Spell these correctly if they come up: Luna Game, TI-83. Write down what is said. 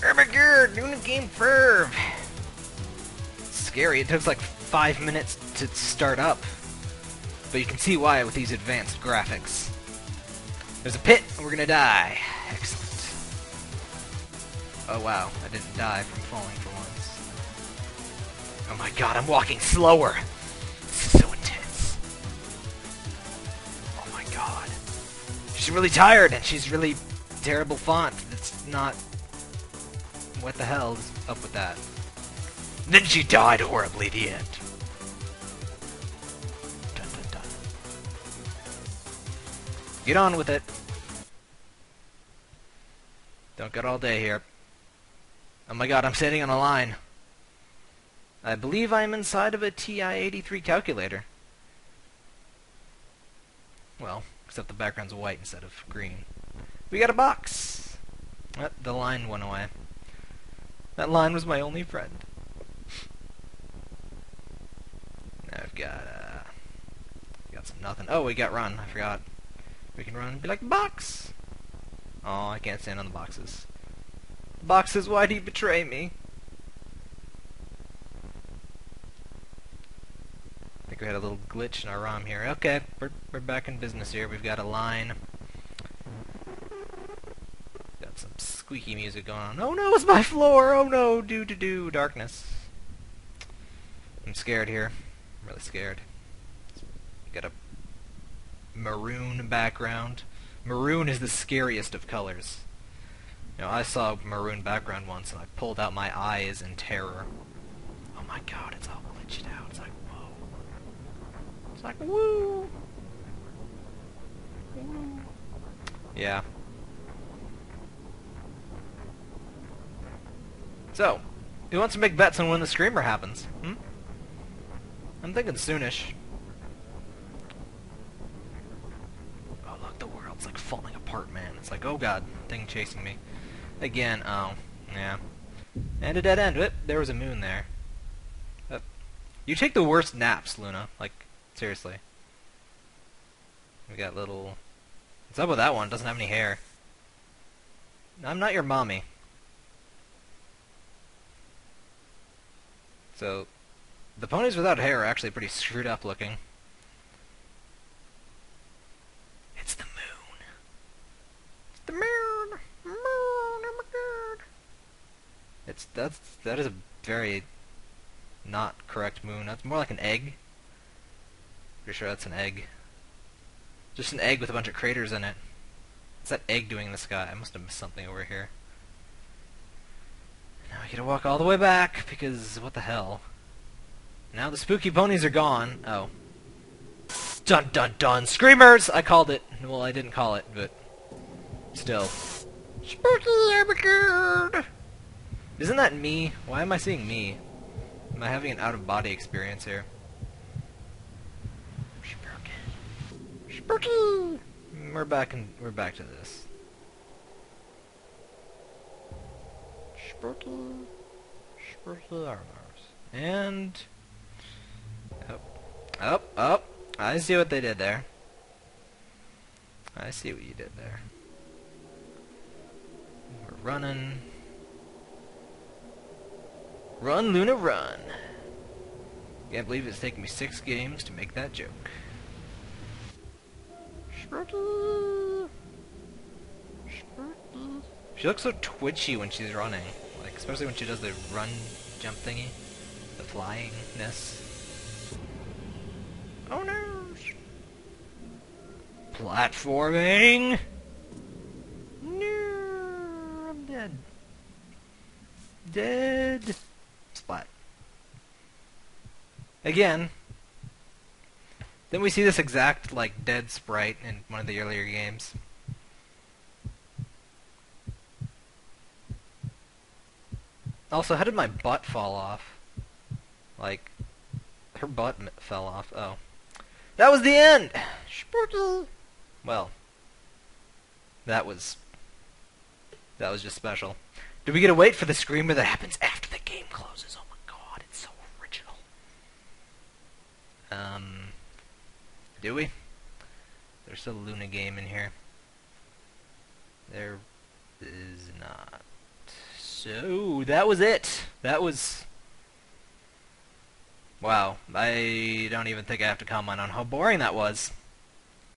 Ermager, Luna Game Ferv. Scary, it takes like 5 minutes to start up. But you can see why with these advanced graphics. There's a pit, and we're gonna die. Excellent. Oh wow, I didn't die from falling for once. Oh my god, I'm walking slower! This is so intense. Oh my god. She's really tired, and she's really terrible font. That's not... What the hell is up with that? Then she died horribly at the end. Dun, dun, dun. Get on with it. Don't get all day here. Oh my god, I'm standing on a line. I believe I'm inside of a TI-83 calculator. Well, except the background's white instead of green. We got a box! Oh, the line went away. That line was my only friend. Now I've got some nothing. Oh, we got run. I forgot. We can run and be like the box! Oh, I can't stand on the boxes. Boxes, why'd he betray me? I think we had a little glitch in our ROM here. Okay, we're back in business here. We've got a line. Got some squeaky music going on. Oh no, it's my floor! Oh no, do-do-do, darkness. I'm scared here. I'm really scared. Got a maroon background. Maroon is the scariest of colors. You know, I saw a maroon background once and I pulled out my eyes in terror. Oh my god, it's all glitched out. It's like, whoa. It's like, woo! Woo. Yeah. So, who wants to make bets on when the screamer happens? Hmm? I'm thinking soonish. Falling apart, man. It's like, oh god, thing chasing me. Again, oh. Yeah. And a dead end. Oop, there was a moon there. Oop. You take the worst naps, Luna. Like, seriously. We got little... What's up with that one? Doesn't have any hair. I'm not your mommy. So, the ponies without hair are actually pretty screwed up looking. It's the moon. The moon! Moon! Oh my god! That is a very not correct moon. That's more like an egg. Pretty sure that's an egg. Just an egg with a bunch of craters in it. What's that egg doing in the sky? I must have missed something over here. Now I gotta walk all the way back because what the hell? Now the spooky ponies are gone. Oh. Dun dun dun! Screamers! I called it. Well, I didn't call it, but. Still. Spooky Ermager! Isn't that me? Why am I seeing me? Am I having an out-of-body experience here? Spooky. Spooky! We're back to this. Spooky. Spooky Ermagers. And... Up. Up, up. I see what they did there. I see what you did there. We're running. Run, Luna, run! Can't believe it's taken me 6 games to make that joke. Spooky! Spooky! She looks so twitchy when she's running. Like, especially when she does the run-jump thingy. The flyingness. Oh no! Platforming! Dead spot. Again. Then we see this exact like dead sprite in one of the earlier games. Also, how did my butt fall off? Like, her butt fell off. Oh, that was the end. Spooky. Well, that was just special. Do we get to wait for the screamer that happens after the game closes? Oh my god, it's so original. Do we? There's still a Luna game in here. There is not. So that was it. That was... wow. I don't even think I have to comment on how boring that was.